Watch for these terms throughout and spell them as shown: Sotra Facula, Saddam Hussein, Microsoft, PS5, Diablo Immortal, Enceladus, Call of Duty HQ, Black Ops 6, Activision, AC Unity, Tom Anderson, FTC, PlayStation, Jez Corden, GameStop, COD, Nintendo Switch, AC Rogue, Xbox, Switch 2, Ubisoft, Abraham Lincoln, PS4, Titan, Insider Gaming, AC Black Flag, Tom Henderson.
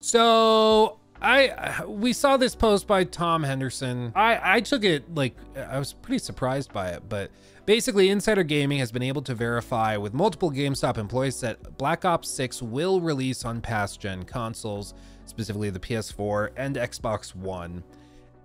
So we saw this post by Tom Henderson. I took it like I was pretty surprised by it, but basically Insider Gaming has been able to verify with multiple GameStop employees that Black Ops 6 will release on past gen consoles, specifically the PS4 and Xbox One.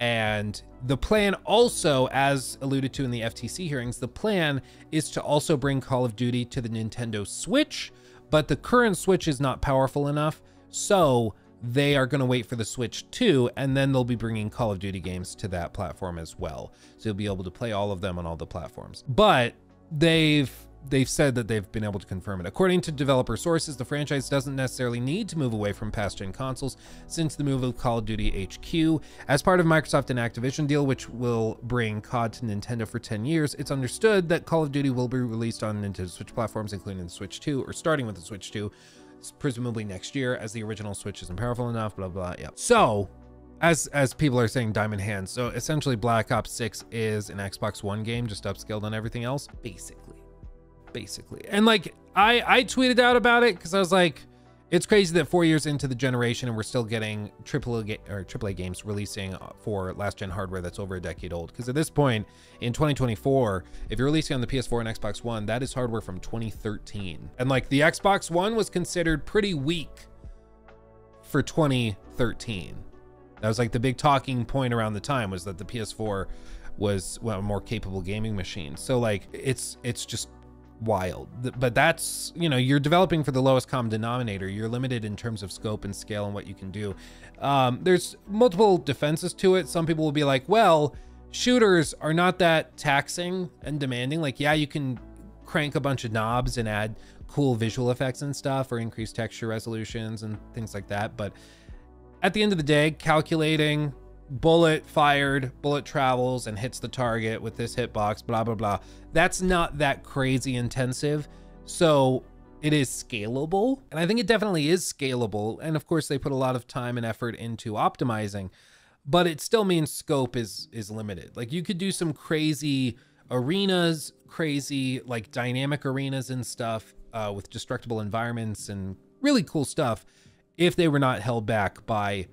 And the plan also, as alluded to in the FTC hearings, the plan is to also bring Call of Duty to the Nintendo Switch, but the current Switch is not powerful enough. So they are going to wait for the Switch 2, and then they'll be bringing Call of Duty games to that platform as well. So you'll be able to play all of them on all the platforms. But they've said that they've been able to confirm it. According to developer sources, the franchise doesn't necessarily need to move away from past-gen consoles since the move of Call of Duty HQ. As part of Microsoft and Activision deal, which will bring COD to Nintendo for 10 years, it's understood that Call of Duty will be released on Nintendo Switch platforms, including the Switch 2, or starting with the Switch 2, presumably next year, as the original Switch isn't powerful enough, blah, blah, yeah. So, as people are saying, diamond hands, so essentially Black Ops 6 is an Xbox One game, just upscaled on everything else, basically. And like I tweeted out about it because I was like, it's crazy that 4 years into the generation and we're still getting AAA games releasing for last gen hardware that's over a decade old. Because at this point in 2024, if you're releasing on the PS4 and Xbox One, that is hardware from 2013. And like the Xbox One was considered pretty weak for 2013. That was like the big talking point around the time, was that the PS4 was, well, a more capable gaming machine. So like it's just wild. But that's, you know, you're developing for the lowest common denominator. You're limited in terms of scope and scale and what you can do. There's multiple defenses to it. Some people will be like, well, shooters are not that taxing and demanding. Like, yeah, you can crank a bunch of knobs and add cool visual effects and stuff, or increase texture resolutions and things like that. But at the end of the day, calculating bullet fired, bullet travels and hits the target with this hitbox, blah, blah, blah. That's not that crazy intensive. So it is scalable. And I think it definitely is scalable. And of course they put a lot of time and effort into optimizing, but it still means scope is limited. Like you could do some crazy arenas, crazy like dynamic arenas and stuff with destructible environments and really cool stuff if they were not held back by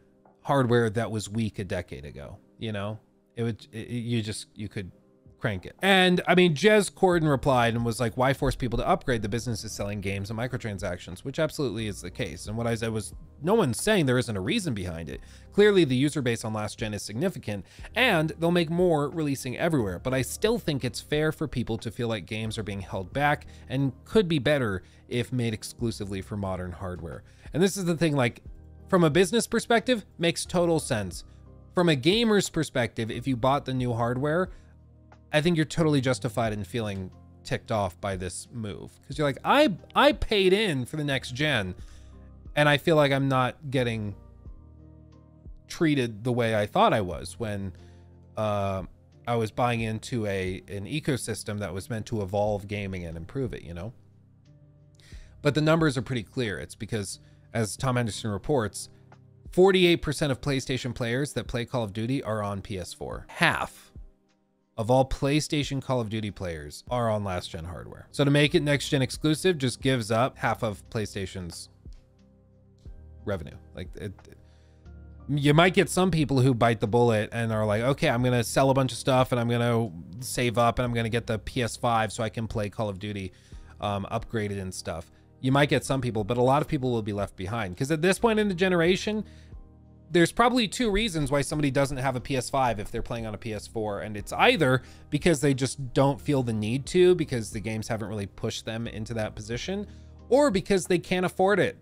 hardware that was weak a decade ago. You know, you could crank it. And I mean, Jez Corden replied and was like, why force people to upgrade? The business is selling games and microtransactions, which absolutely is the case. And what I said was, no one's saying there isn't a reason behind it. Clearly the user base on last gen is significant and they'll make more releasing everywhere. But I still think it's fair for people to feel like games are being held back and could be better if made exclusively for modern hardware. And this is the thing, like, from a business perspective, makes total sense. From a gamer's perspective, if you bought the new hardware, I think you're totally justified in feeling ticked off by this move. Because you're like, I paid in for the next gen, and I feel like I'm not getting treated the way I thought I was when I was buying into an ecosystem that was meant to evolve gaming and improve it, you know? But the numbers are pretty clear. It's because, as Tom Anderson reports, 48% of PlayStation players that play Call of Duty are on PS4. Half of all PlayStation Call of Duty players are on last-gen hardware. So to make it next-gen exclusive just gives up half of PlayStation's revenue. Like, you might get some people who bite the bullet and are like, okay, I'm going to sell a bunch of stuff and I'm going to save up and I'm going to get the PS5 so I can play Call of Duty upgraded and stuff. You might get some people, but a lot of people will be left behind. Because at this point in the generation, there's probably two reasons why somebody doesn't have a PS5 if they're playing on a PS4. And it's either because they just don't feel the need to, because the games haven't really pushed them into that position, or because they can't afford it.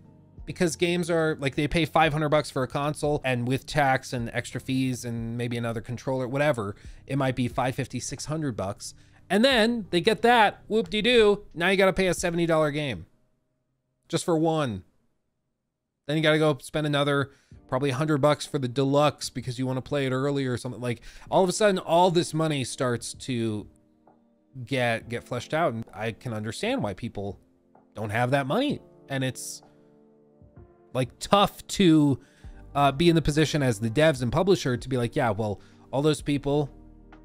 Because games are like, they pay $500 for a console, and with tax and extra fees and maybe another controller, whatever, it might be $550, $600. And then they get that, whoop-de-doo, now you gotta pay a $70 game. Just for one. Then you got to go spend another probably $100 for the deluxe because you want to play it early or something. Like, all of a sudden, all this money starts to get fleshed out. And I can understand why people don't have that money. And it's like tough to be in the position as the devs and publisher to be like, yeah, well, all those people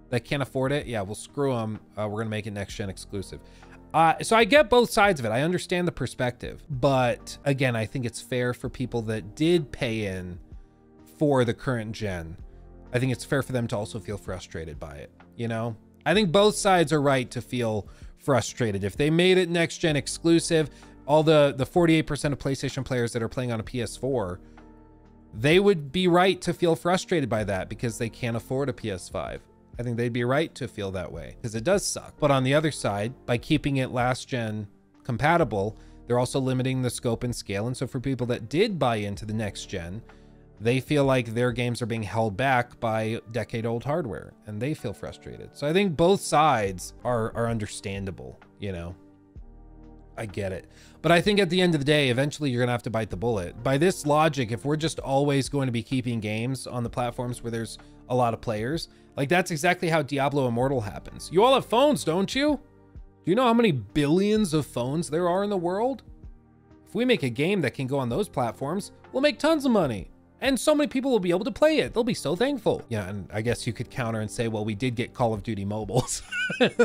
that can't afford it, yeah, we'll screw them. We're going to make it next gen exclusive. So I get both sides of it. I understand the perspective, but again, I think it's fair for people that did pay in for the current gen. I think it's fair for them to also feel frustrated by it. You know, I think both sides are right to feel frustrated. If they made it next gen exclusive, all the 48% of PlayStation players that are playing on a PS4, they would be right to feel frustrated by that because they can't afford a PS5. I think they'd be right to feel that way because it does suck. But on the other side, by keeping it last gen compatible, they're also limiting the scope and scale. And so for people that did buy into the next gen, they feel like their games are being held back by decade-old hardware and they feel frustrated. So I think both sides are understandable, you know? I get it. But I think at the end of the day, eventually you're gonna have to bite the bullet. By this logic, if we're just always going to be keeping games on the platforms where there's a lot of players, like that's exactly how Diablo Immortal happens. You all have phones, don't you? Do you know how many billions of phones there are in the world? If we make a game that can go on those platforms, we'll make tons of money. And so many people will be able to play it. They'll be so thankful. Yeah, and I guess you could counter and say, well, we did get Call of Duty mobiles.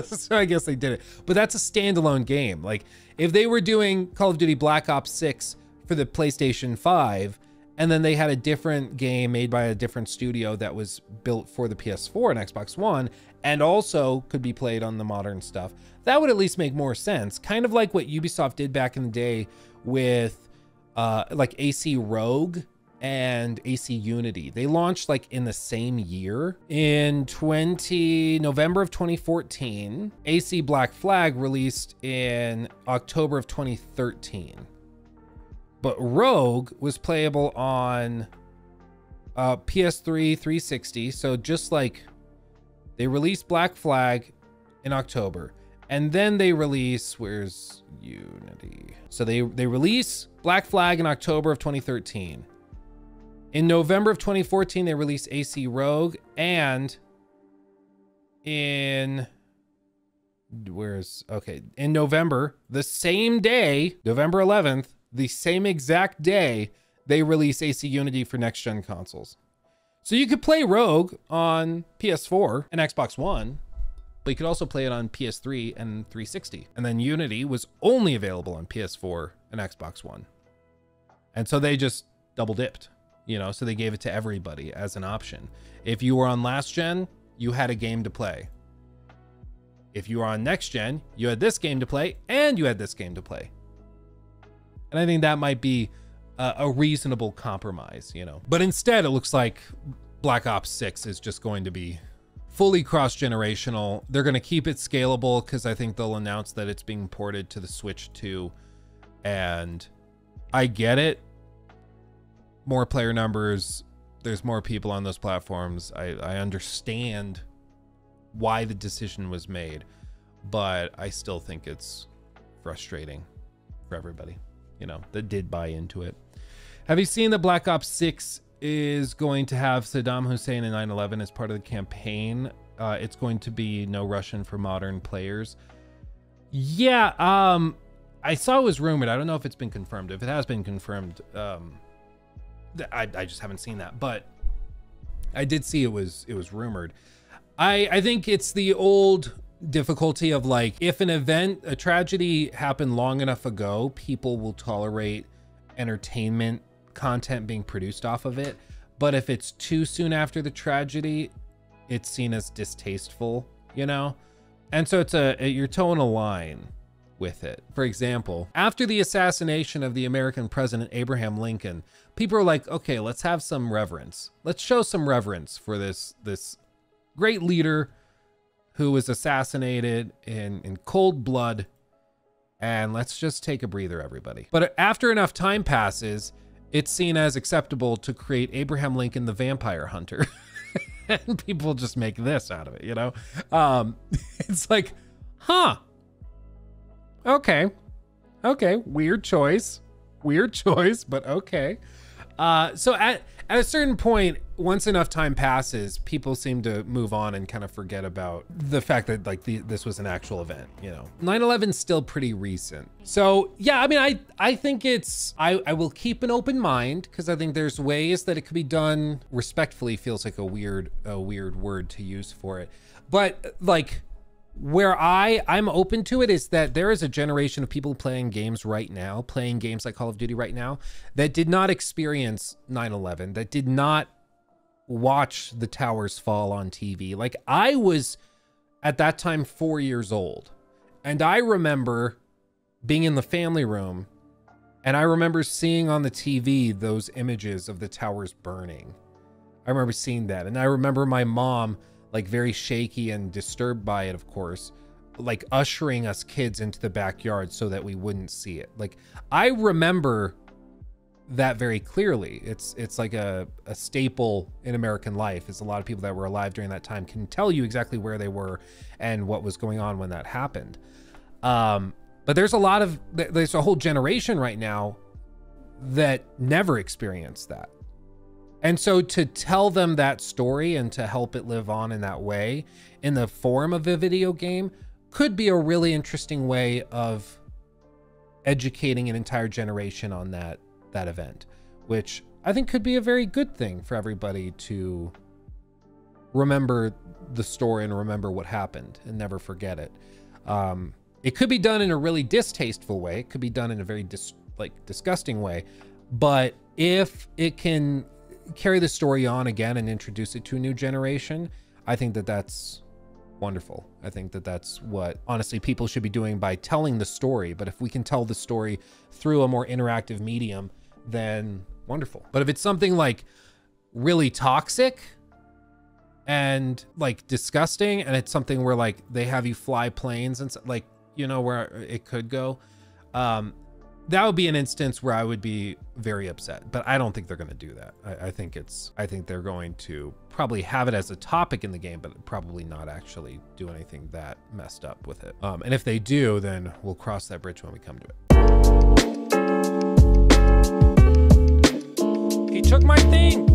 So I guess they did it. But that's a standalone game. Like if they were doing Call of Duty Black Ops 6 for the PlayStation 5, and then they had a different game made by a different studio that was built for the PS4 and Xbox One, and also could be played on the modern stuff, that would at least make more sense. Kind of like what Ubisoft did back in the day with like AC Rogue and AC Unity. They launched like in the same year. In November of 2014, AC Black Flag released in October of 2013. But Rogue was playable on PS3, 360. So just like they released Black Flag in October and then they release, where's Unity? So they release Black Flag in October of 2013. In November of 2014, they released AC Rogue, and in November, the same day, November 11th, the same exact day, they released AC Unity for next-gen consoles. So you could play Rogue on PS4 and Xbox One, but you could also play it on PS3 and 360. And then Unity was only available on PS4 and Xbox One. And so they just double-dipped. You know, so they gave it to everybody as an option. If you were on last gen, you had a game to play. If you were on next gen, you had this game to play and you had this game to play. And I think that might be a reasonable compromise, you know. But instead, it looks like Black Ops 6 is just going to be fully cross-generational. They're going to keep it scalable because I think they'll announce that it's being ported to the Switch 2. And I get it. More player numbers, there's more people on those platforms. I understand why the decision was made, but I still think it's frustrating for everybody, you know, that did buy into it. Have you seen that Black Ops 6 is going to have Saddam Hussein and 9/11 as part of the campaign? It's going to be no Russian for modern players. Yeah, I saw it was rumored. I don't know if it's been confirmed. If it has been confirmed, I just haven't seen that, but I did see it was rumored. I think it's the old difficulty of like, if an event, a tragedy happened long enough ago, people will tolerate entertainment content being produced off of it. But if it's too soon after the tragedy, it's seen as distasteful, you know? And so it's you're towing a line with it. For example, after the assassination of the American president, Abraham Lincoln, people are like, okay, let's have some reverence. Let's show some reverence for this great leader who was assassinated in cold blood. And let's just take a breather, everybody. But after enough time passes, it's seen as acceptable to create Abraham Lincoln, the vampire hunter. And people just make this out of it, you know? It's like, huh? Okay, weird choice, but okay. So at a certain point, once enough time passes, people seem to move on and kind of forget about the fact that like this was an actual event, you know. 9/11's still pretty recent. So yeah, I mean, I think it's, I will keep an open mind because I think there's ways that it could be done. Respectfully feels like a weird word to use for it. But like, where I'm open to it is that there is a generation of people playing games right now, playing games like Call of Duty right now, that did not experience 9/11, that did not watch the towers fall on TV. Like, I was at that time 4 years old, and I remember being in the family room, and I remember seeing on the TV those images of the towers burning. I remember seeing that, and I remember my mom, like, very shaky and disturbed by it, of course, like ushering us kids into the backyard so that we wouldn't see it. Like, I remember that very clearly. It's like a staple in American life, is a lot of people that were alive during that time can tell you exactly where they were and what was going on when that happened. But there's a whole generation right now that never experienced that. And so to tell them that story and to help it live on in that way, in the form of a video game, could be a really interesting way of educating an entire generation on that event, which I think could be a very good thing for everybody to remember the story and remember what happened and never forget it. It could be done in a really distasteful way. It could be done in a very disgusting way, but if it can carry the story on again and introduce it to a new generation, I think that that's wonderful. I think that that's what, honestly, people should be doing by telling the story. But if we can tell the story through a more interactive medium, then wonderful. But if it's something like really toxic and like disgusting, and it's something where like they have you fly planes and like, you know, where it could go, that would be an instance where I would be very upset, but I don't think they're going to do that. I think they're going to probably have it as a topic in the game, but probably not actually do anything that messed up with it. And if they do, then we'll cross that bridge when we come to it. He took my thing.